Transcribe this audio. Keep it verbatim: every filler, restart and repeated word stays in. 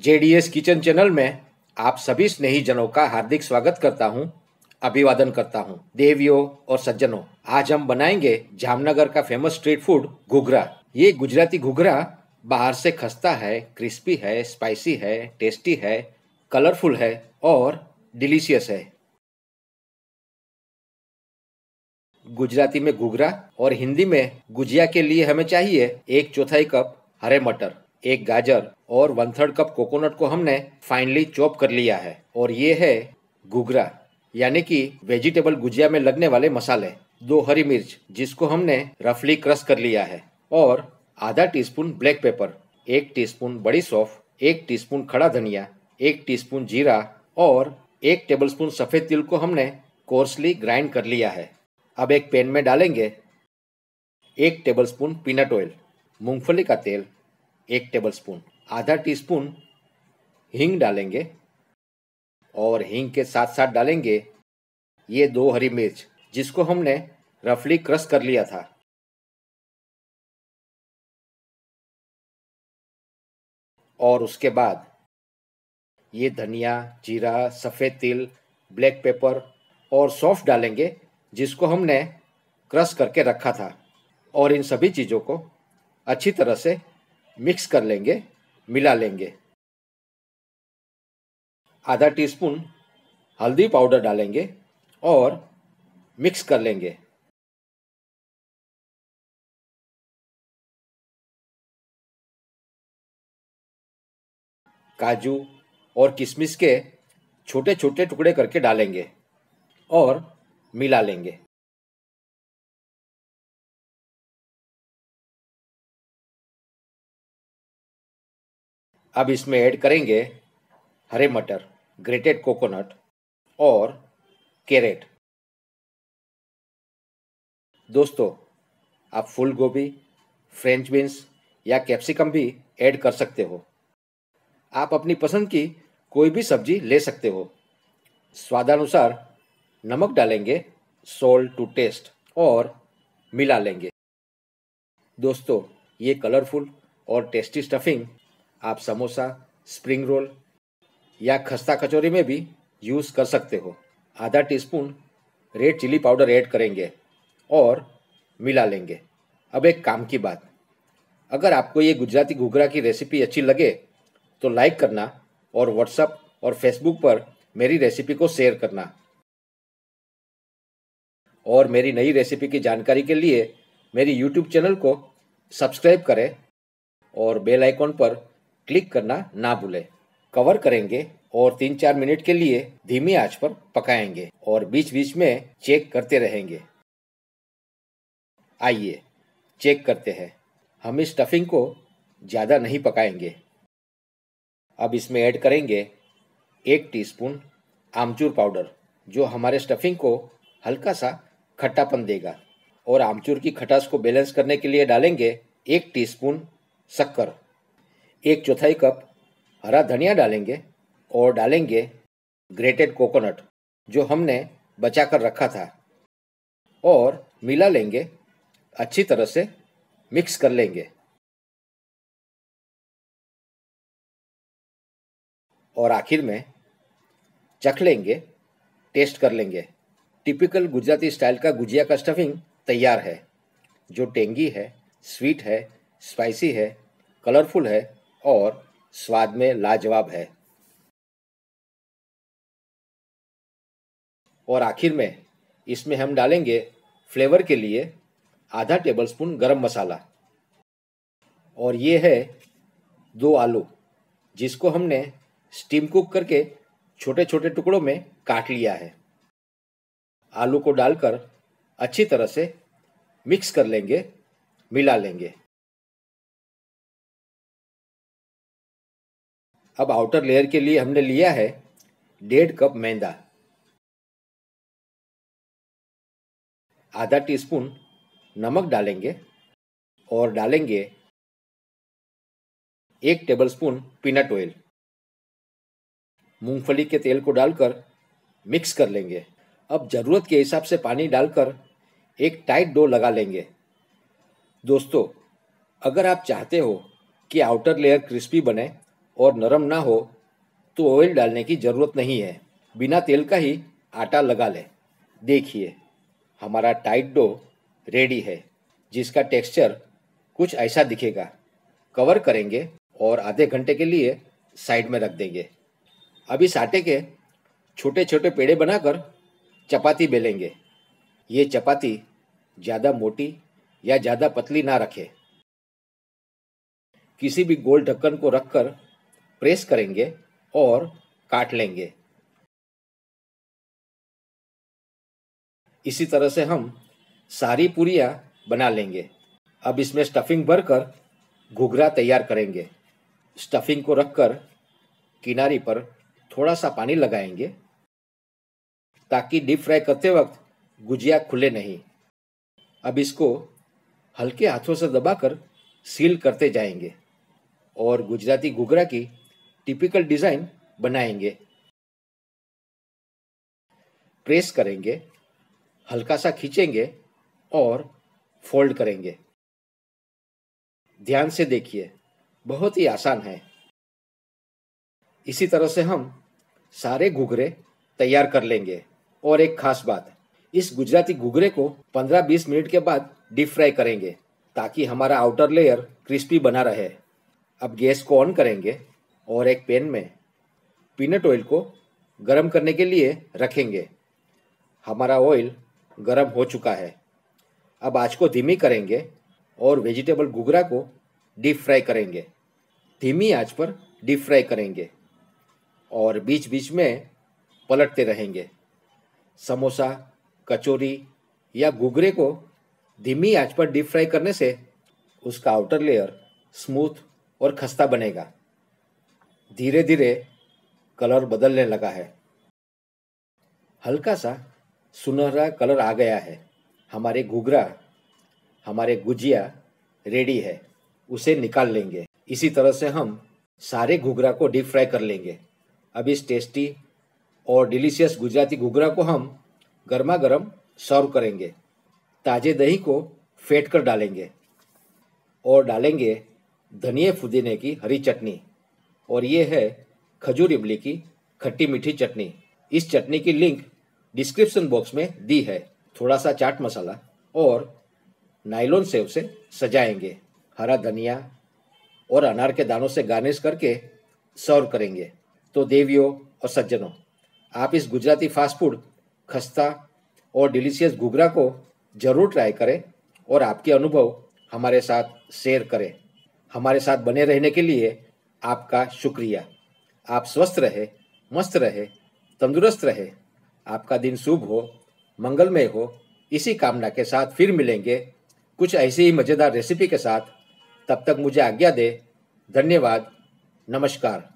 JDS kitchen channel में आप सभी स्नेहीजनों का हार्दिक स्वागत करता हूं, अभिवादन करता हूं। देवियों और सज्जनों, आज हम बनाएंगे जामनगर का फेमस स्ट्रीट फूड घुघरा। ये गुजराती घुघरा बाहर से खस्ता है, क्रिस्पी है, स्पाइसी है, टेस्टी है, कलरफुल है और डिलीशियस है। गुजराती में घुघरा और हिंदी में गुजिया के लिए हमें चाहिए एक चौथाई कप हरे मटर, एक गाजर और वन थर्ड कप कोकोनट को हमने फाइनली चॉप कर लिया है। और ये है घुघरा यानी कि वेजिटेबल गुजिया में लगने वाले मसाले। दो हरी मिर्च जिसको हमने रफली क्रश कर लिया है और आधा टीस्पून ब्लैक पेपर, एक टीस्पून बड़ी सौंफ, एक टीस्पून खड़ा धनिया, एक टीस्पून जीरा और एक टेबलस्पून सफेद तिल को हमने कोर्सली ग्राइंड कर लिया है। अब एक पैन में डालेंगे एक टेबलस्पून पीनट ऑयल, मूंगफली का तेल एक टेबलस्पून, आधा टीस्पून हींग डालेंगे और हींग के साथ साथ डालेंगे ये दो हरी मिर्च जिसको हमने रफली क्रश कर लिया था। और उसके बाद ये धनिया, जीरा, सफ़ेद तिल, ब्लैक पेपर और सौंफ डालेंगे जिसको हमने क्रश करके रखा था। और इन सभी चीज़ों को अच्छी तरह से मिक्स कर लेंगे, मिला लेंगे। आधा टीस्पून हल्दी पाउडर डालेंगे और मिक्स कर लेंगे। काजू और किशमिश के छोटे छोटे टुकड़े करके डालेंगे और मिला लेंगे। अब इसमें ऐड करेंगे हरे मटर, ग्रेटेड कोकोनट और कैरेट। दोस्तों, आप फूल गोभी, फ्रेंच बीन्स या कैप्सिकम भी ऐड कर सकते हो। आप अपनी पसंद की कोई भी सब्जी ले सकते हो। स्वादानुसार नमक डालेंगे, सॉल्ट टू टेस्ट और मिला लेंगे। दोस्तों, ये कलरफुल और टेस्टी स्टफिंग आप समोसा, स्प्रिंग रोल या खस्ता कचौरी में भी यूज़ कर सकते हो। आधा teaspoon red chilli powder add करेंगे और मिला लेंगे। अब एक काम की बात, अगर आपको ये गुजराती घुघरा की रेसिपी अच्छी लगे तो लाइक करना और व्हाट्सएप और फेसबुक पर मेरी रेसिपी को शेयर करना। और मेरी नई रेसिपी की जानकारी के लिए मेरी यूट्यूब चैनल को सब्सक्राइब करें और बेल आइकॉन पर क्लिक करना ना भूलें। कवर करेंगे और तीन चार मिनट के लिए धीमी आंच पर पकाएंगे और बीच बीच में चेक करते रहेंगे। आइए चेक करते हैं। हम इस स्टफिंग को ज़्यादा नहीं पकाएंगे। अब इसमें ऐड करेंगे एक टीस्पून आमचूर पाउडर जो हमारे स्टफिंग को हल्का सा खट्टापन देगा। और आमचूर की खटास को बैलेंस करने के लिए डालेंगे एक टीस्पून शक्कर, एक चौथाई कप हरा धनिया डालेंगे और डालेंगे ग्रेटेड कोकोनट जो हमने बचा कर रखा था और मिला लेंगे, अच्छी तरह से मिक्स कर लेंगे। और आखिर में चख लेंगे, टेस्ट कर लेंगे। टिपिकल गुजराती स्टाइल का गुजिया का स्टफिंग तैयार है जो टेंगी है, स्वीट है, स्पाइसी है, कलरफुल है और स्वाद में लाजवाब है। और आखिर में इसमें हम डालेंगे फ्लेवर के लिए आधा टेबलस्पून गरम मसाला। और ये है दो आलू जिसको हमने स्टीम कुक करके छोटे छोटे टुकड़ों में काट लिया है। आलू को डालकर अच्छी तरह से मिक्स कर लेंगे, मिला लेंगे। अब आउटर लेयर के लिए हमने लिया है डेढ़ कप मैदा, आधा टीस्पून नमक डालेंगे और डालेंगे एक टेबलस्पून पीनट ऑयल। मूंगफली के तेल को डालकर मिक्स कर लेंगे। अब ज़रूरत के हिसाब से पानी डालकर एक टाइट डो लगा लेंगे। दोस्तों, अगर आप चाहते हो कि आउटर लेयर क्रिस्पी बने और नरम ना हो तो ऑयल डालने की ज़रूरत नहीं है, बिना तेल का ही आटा लगा लें। देखिए हमारा टाइट डो रेडी है, जिसका टेक्सचर कुछ ऐसा दिखेगा। कवर करेंगे और आधे घंटे के लिए साइड में रख देंगे। अब इस आटे के छोटे छोटे पेड़े बनाकर चपाती बेलेंगे। ये चपाती ज़्यादा मोटी या ज़्यादा पतली ना रखें। किसी भी गोल ढक्कन को रखकर प्रेस करेंगे और काट लेंगे। इसी तरह से हम सारी पूरियाँ बना लेंगे। अब इसमें स्टफिंग भरकर घुघरा तैयार करेंगे। स्टफिंग को रखकर किनारी पर थोड़ा सा पानी लगाएंगे ताकि डीप फ्राई करते वक्त गुजिया खुले नहीं। अब इसको हल्के हाथों से दबाकर सील करते जाएंगे और गुजराती घुघरा की टिपिकल डिज़ाइन बनाएंगे। प्रेस करेंगे, हल्का सा खींचेंगे और फोल्ड करेंगे। ध्यान से देखिए, बहुत ही आसान है। इसी तरह से हम सारे घुघरे तैयार कर लेंगे। और एक खास बात, इस गुजराती घुघरे को पंद्रह बीस मिनट के बाद डीप फ्राई करेंगे ताकि हमारा आउटर लेयर क्रिस्पी बना रहे। अब गैस को ऑन करेंगे और एक पैन में पीनट ऑयल को गर्म करने के लिए रखेंगे। हमारा ऑयल गर्म हो चुका है। अब आँच को धीमी करेंगे और वेजिटेबल घुघरा को डीप फ्राई करेंगे। धीमी आँच पर डीप फ्राई करेंगे और बीच बीच में पलटते रहेंगे। समोसा, कचौरी या घुघरे को धीमी आंच पर डीप फ्राई करने से उसका आउटर लेयर स्मूथ और खस्ता बनेगा। धीरे धीरे कलर बदलने लगा है। हल्का सा सुनहरा कलर आ गया है। हमारे घुघरा, हमारे गुजिया रेडी है। उसे निकाल लेंगे। इसी तरह से हम सारे घुघरा को डीप फ्राई कर लेंगे। अब इस टेस्टी और डिलीशियस गुजराती घुघरा को हम गर्मा गर्म सर्व करेंगे। ताजे दही को फेंट कर डालेंगे और डालेंगे धनिया पुदीने की हरी चटनी। और ये है खजूर इमली की खट्टी मीठी चटनी। इस चटनी की लिंक डिस्क्रिप्शन बॉक्स में दी है। थोड़ा सा चाट मसाला और नायलॉन सेव से सजाएंगे। हरा धनिया और अनार के दानों से गार्निश करके सर्व करेंगे। तो देवियों और सज्जनों, आप इस गुजराती फास्ट फूड खस्ता और डिलीशियस घुघरा को जरूर ट्राई करें और आपके अनुभव हमारे साथ शेयर करें। हमारे साथ बने रहने के लिए आपका शुक्रिया। आप स्वस्थ रहे, मस्त रहे, तंदुरुस्त रहे। आपका दिन शुभ हो, मंगलमय हो। इसी कामना के साथ फिर मिलेंगे कुछ ऐसी ही मज़ेदार रेसिपी के साथ। तब तक मुझे आज्ञा दे। धन्यवाद। नमस्कार।